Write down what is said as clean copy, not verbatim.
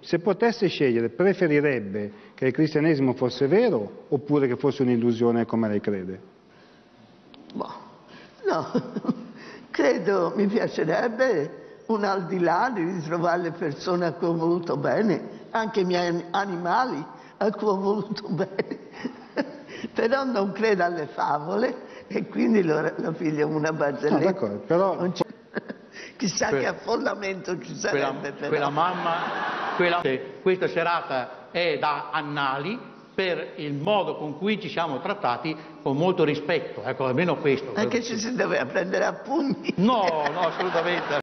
Se potesse scegliere, preferirebbe che il cristianesimo fosse vero oppure che fosse un'illusione come lei crede? Boh, no, credo, mi piacerebbe un al di là di ritrovare le persone a cui ho voluto bene, anche i miei animali a cui ho voluto bene, però non credo alle favole e quindi lo figlio una barzelletta. No, d'accordo, però... Chissà che affollamento ci sarebbe però. Quella mamma... Questa serata è da annali per il modo con cui ci siamo trattati con molto rispetto, ecco, almeno questo. Anche ci si doveva prendere a pugni? No, no, assolutamente.